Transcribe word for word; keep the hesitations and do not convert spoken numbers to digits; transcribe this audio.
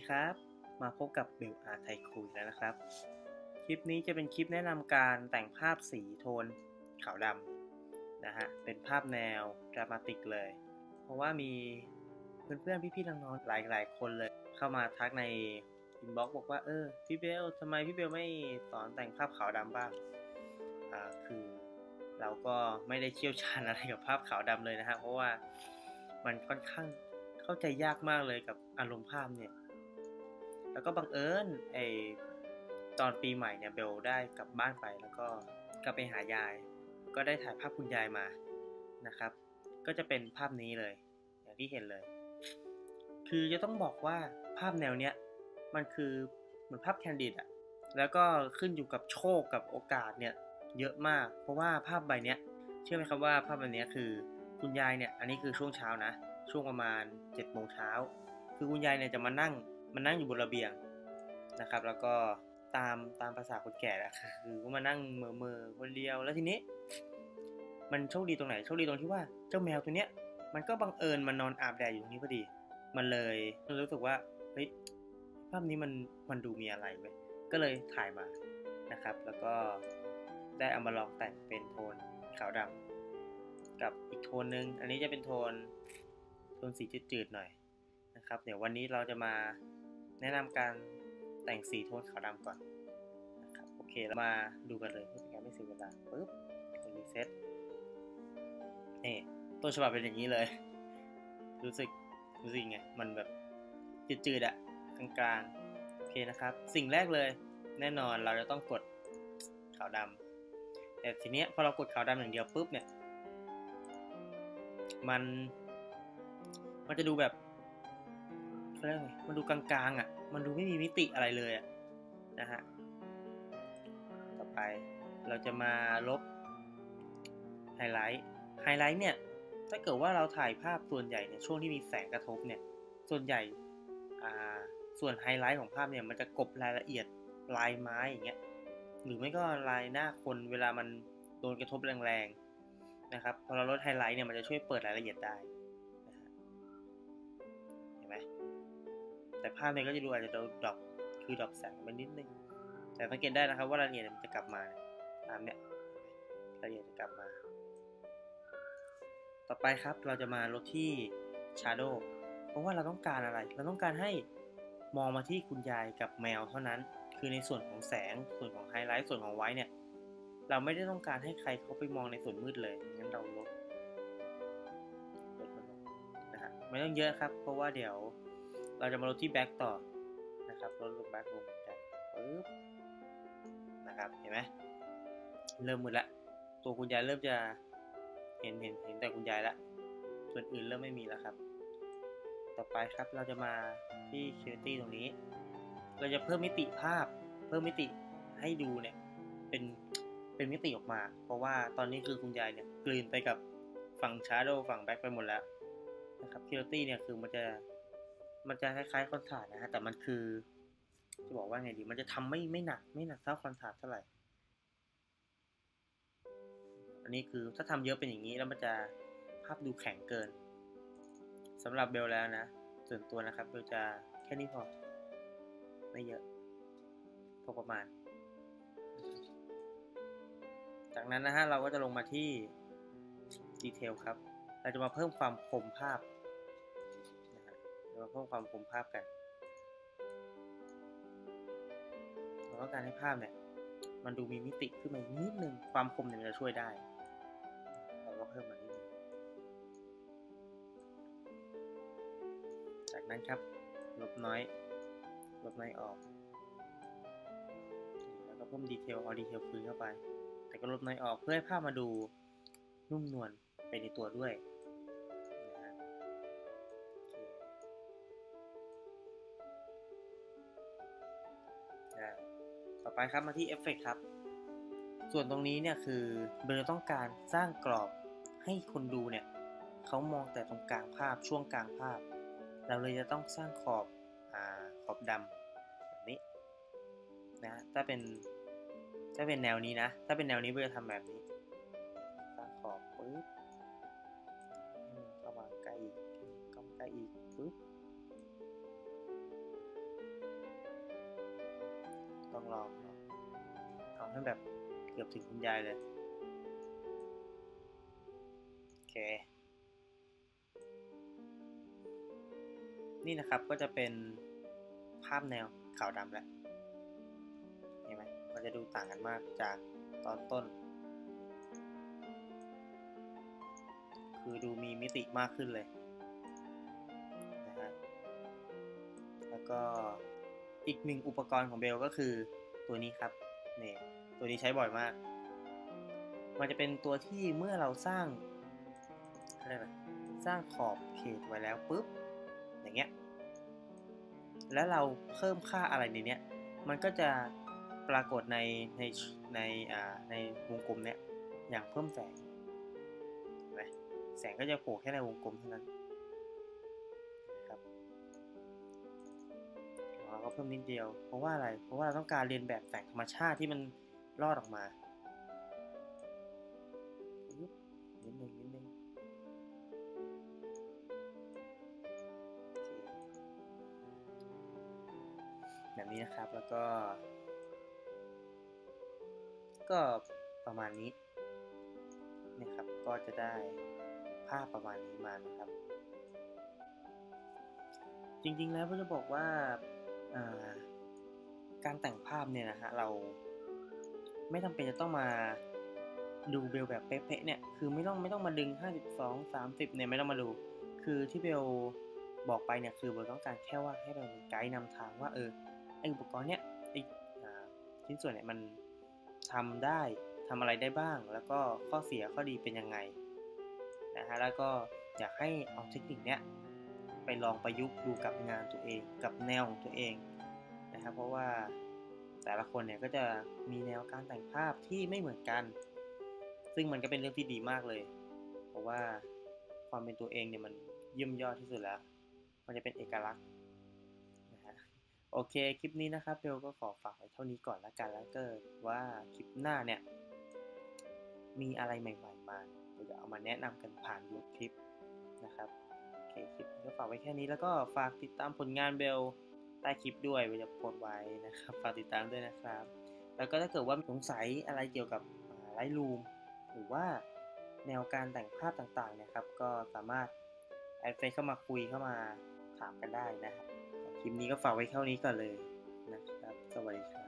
ดีครับมาพบกับเบลอาร์ไทยคุยแล้วนะครับคลิปนี้จะเป็นคลิปแนะนำการแต่งภาพสีโทนขาวดำนะฮะเป็นภาพแนวดรามาติกเลยเพราะว่ามีเพื่อนๆพี่ๆน้องๆหลายๆคนเลยเข้ามาทักในอินบ็อกซ์บอกว่าเออพี่เบลทำไมพี่เบลไม่สอนแต่งภาพขาวดำบ้างอ่าคือเราก็ไม่ได้เชี่ยวชาญอะไรกับภาพขาวดำเลยนะฮะเพราะว่ามันค่อนข้างเข้าใจยากมากเลยกับอารมณ์ภาพเนี่ยแล้วก็บังเอิญไอตอนปีใหม่เนี่ยเบลได้กลับบ้านไปแล้วก็กลับไปหายายก็ได้ถ่ายภาพคุณยายมานะครับก็จะเป็นภาพนี้เลยอย่างที่เห็นเลยคือจะต้องบอกว่าภาพแนวเนี้ยมันคือเหมือนภาพแคนดิดอะแล้วก็ขึ้นอยู่กับโชคกับโอกาสเนี่ยเยอะมากเพราะว่าภาพใบเนี้ยเชื่อไหมครับว่าภาพใบเนี้ยคือคุณยายเนี่ยอันนี้คือช่วงเช้านะช่วงประมาณเจ็ดโมงเช้าคือคุณยายเนี่ยจะมานั่งมานั่งอยู่บนระเบียงนะครับแล้วก็ตามตามภาษาคนแก่อะคือก็มานั่งเมื่อเมื่อคนเดียวแล้วทีนี้มันโชคดีตรงไหนโชคดีตรงที่ว่าเจ้าแมวตัวเนี้ยมันก็บังเอิญมันนอนอาบแดดอยู่ตรงนี้พอดีมันเลยรู้สึกว่าเฮ้ยภาพนี้มันมันดูมีอะไรเว้ยก็เลยถ่ายมานะครับแล้วก็ได้เอามาลองแต่งเป็นโทนขาวดำกับอีกโทนนึงอันนี้จะเป็นโทนโทนสีจืดๆหน่อยนะครับเดี๋ยววันนี้เราจะมาแนะนำการแต่งสีโทนขาวดำก่อนนะครับโอเคเรามาดูกันเลยเพื่อเป็นการไม่เสียเวลาปึ๊บรีเซ็ตนี่ต้นฉบับเป็นอย่างนี้เลยรู้สึกรู้สึกไงมันแบบจืดๆอะกลางๆโอเคนะครับสิ่งแรกเลยแน่นอนเราจะต้องกดขาวดำแต่ทีเนี้ยพอเรากดขาวดำอย่างเดียวปุ๊บเนี่ยมันมันจะดูแบบเขาเรียกไงมันดูกลางๆอ่ะมันดูไม่มีมิติอะไรเลยอ่ะนะฮะต่อไปเราจะมาลบไฮไลท์ไฮไลท์เนี่ยถ้าเกิดว่าเราถ่ายภาพส่วนใหญ่เนี่ยช่วงที่มีแสงกระทบเนี่ยส่วนใหญ่อ่าส่วนไฮไลท์ของภาพเนี่ยมันจะกบรายละเอียดลายไม้อย่างเงี้ยหรือไม่ก็ลายหน้าคนเวลามันโดนกระทบแรงๆนะครับพอเราลดไฮไลท์เนี่ยมันจะช่วยเปิดรายละเอียดได้เห็นไหมแต่ภาพเนี่ยก็จะดูอาจจะดรอปคือดรอปแสงไปนิดนึงแต่สังเกตได้นะครับว่ารายละเอียดมันจะกลับมาตามเนี่ยรายละเอียดจะกลับมาต่อไปครับเราจะมาลดที่ Shadow เพราะว่าเราต้องการอะไรเราต้องการให้มองมาที่คุณยายกับแมวเท่านั้นคือในส่วนของแสงส่วนของไฮไลท์ส่วนของไวท์เนี่ยเราไม่ได้ต้องการให้ใครเขาไปมองในส่วนมืดเลยงั้นเราลดลดมันลงนะฮะไม่ต้องเยอะครับเพราะว่าเดี๋ยวเราจะมาลดที่แบ็คต่อนะครับลดลงแบ็คลงกันปึ๊บนะครับเห็นไหมเริ่มมืดละตัวคุณยายเริ่มจะเห็นเห็นเห็นแต่คุณยายละส่วนอื่นเริ่มไม่มีแล้วครับต่อไปครับเราจะมาที่ Clarity ตรงนี้เราจะเพิ่มมิติภาพเพิ่มมิติให้ดูเนี่ยเป็นเป็นมิติออกมาเพราะว่าตอนนี้คือคุณยายเนี่ยกลืนไปกับฝั่ง Shadow ฝั่ง Back ไปหมดแล้วนะครับ Clarity เนี่ยคือมันจะมันจะคล้ายๆคอนทราสต์นะฮะแต่มันคือจะบอกว่าไงดีมันจะทำไม่ไม่หนักไม่หนักเท่าคอนทราสต์เท่าไหร่อันนี้คือถ้าทำเยอะเป็นอย่างนี้แล้วมันจะภาพดูแข็งเกินสำหรับเบลแล้วนะส่วนตัวนะครับเบลจะแค่นี้พอไม่เยอะพอประมาณจากนั้นนะฮะเราก็จะลงมาที่ดีเทลครับเราจะมาเพิ่มความคมภาพนะฮะเรามาเพิ่มความคมภาพกันเราต้องการให้ภาพเนี่ยมันดูมีมิติขึ้นมานิดนึงความคมเนี่ยมันจะช่วยได้เราก็เพิ่มมานิดนึงจากนั้นครับลบน้อยลบน้อยออกแล้วก็เพิ่มดีเทลเอาดีเทลคืนเข้าไปแต่ก็ลบน้อยออกเพื่อให้ภาพมาดูนุ่มนวลไปในตัวด้วยนะฮะต่อไปครับมาที่เอฟเฟกต์ครับส่วนตรงนี้เนี่ยคือเบลต้องการสร้างกรอบให้คนดูเนี่ยเขามองแต่ตรงกลางภาพช่วงกลางภาพเราเลยจะต้องสร้างขอบอ่าขอบดำแบบนี้นะถ้าเป็นถ้าเป็นแนวนี้นะถ้าเป็นแนวนี้เบลจะทำแบบนี้สร้างขอบปึ๊บก็มาใกล้อีกก็มาใกล้อีกปึ๊บ ให้แบบเกือบถึงคุณยายเลยโอเคนี่นะครับก็จะเป็นภาพแนวขาวดำแล้วเห็นไหมมันจะดูต่างกันมากจากตอนต้นคือดูมีมิติมากขึ้นเลยนะฮะแล้วก็อีกหนึ่งอุปกรณ์ของเบลก็คือตัวนี้ครับนี่ตัวนี้ใช้บ่อยมากมันจะเป็นตัวที่เมื่อเราสร้างอะไรนะสร้างขอบเขตไว้แล้วปุ๊บอย่างเงี้ยแล้วเราเพิ่มค่าอะไรในเนี้ยมันก็จะปรากฏในในในอ่าในวงกลมเนี้ยอย่างเพิ่มแสงแสงก็จะโผล่แค่ในวงกลมเท่านั้นครับเราก็เพิ่มนิดเดียวเพราะว่าอะไรเพราะว่าเราต้องการเรียนแบบแสงธรรมชาติที่มันรอดออกมานิดนึงนิดนึงแบบนี้นะครับแล้วก็ก็ประมาณนี้นะครับก็จะได้ภาพประมาณนี้มานะครับจริงๆแล้วก็จะบอกว่าการแต่งภาพเนี่ยนะฮะเราไม่จำเป็นจะต้องมาดูเบลแบบเป๊ะๆเนี่ยคือไม่ต้องไม่ต้องมาดึงห้าสิบสอง สามสิบเนี่ยไม่ต้องมาดูคือที่เบลบอกไปเนี่ยคือเบลต้องการแค่ว่าให้เราเป็นไกด์นำทางว่าเออไออุปกรณ์เนี่ยไอชิ้นส่วนเนี่ยมันทำได้ทำอะไรได้บ้างแล้วก็ข้อเสียข้อดีเป็นยังไงนะฮะแล้วก็อยากให้เอาเทคนิคเนี้ยไปลองประยุกต์ดูกับงานตัวเองกับแนวของตัวเองนะครับเพราะว่าแต่ละคนเนี่ยก็จะมีแนวการแต่งภาพที่ไม่เหมือนกันซึ่งมันก็เป็นเรื่องที่ดีมากเลยเพราะว่าความเป็นตัวเองเนี่ยมันเยี่ยมยอดที่สุดแล้วมันจะเป็นเอกลักษณ์นะฮะโอเคคลิปนี้นะครับเบลก็ขอฝากไว้เท่านี้ก่อนละกันแล้วก็ว่าคลิปหน้าเนี่ยมีอะไรใหม่ๆมาเราจะเอามาแนะนำกันผ่านยูทูบนะครับโอเคคลิปนี้ก็ฝากไว้แค่นี้แล้วก็ฝากติดตามผลงานเบลใต้คลิปด้วยเบลจะโพสต์ไว้นะครับฝากติดตามด้วยนะครับแล้วก็ถ้าเกิดว่าสงสัยอะไรเกี่ยวกับไลท์รูมหรือว่าแนวการแต่งภาพต่างๆเนี่ยครับก็สามารถแอดเฟซเข้ามาคุยเข้ามาถามกันได้นะครับคลิปนี้ก็ฝากไว้เท่านี้ก่อนเลยนะครับสวัสดี